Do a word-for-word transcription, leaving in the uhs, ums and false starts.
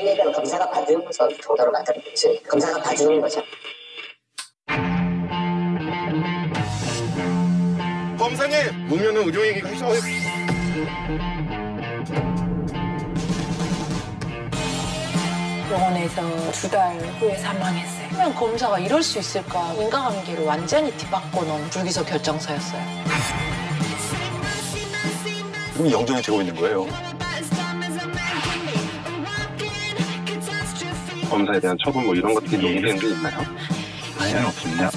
일일은 검사가 받은 정도로 만들어야지 검사가 봐주는 거죠. 검사님! 문면은 의료 얘기가 있어. 병원에서 두 달 후에 사망했어요. 그냥 검사가 이럴 수 있을까. 인과관계로 완전히 뒤바꿔 놓은 불기소 결정서였어요. 그럼 영정이 되고 있는 거예요? 검사에 대한 처분 뭐 이런 것들이 논의되는 게 있나요? 아니요, 없습니다.